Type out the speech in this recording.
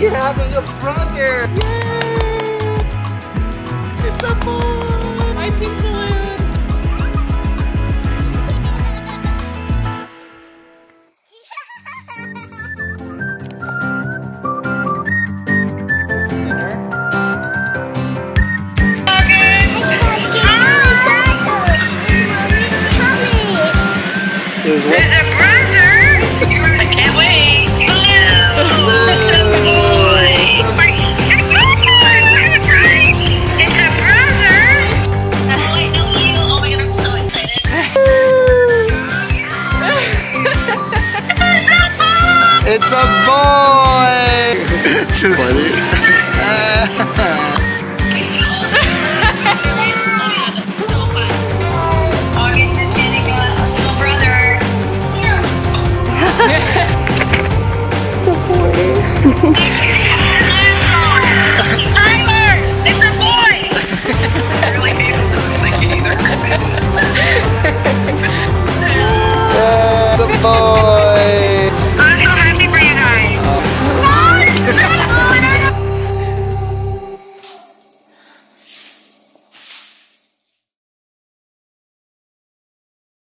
Yes, you're having a brother! Yay! It's a boy! My pink balloon! There's a brother! I can't wait! Hello! It's a boy! It's a brother! Oh my god, I'm so excited! It's a boy! Too funny!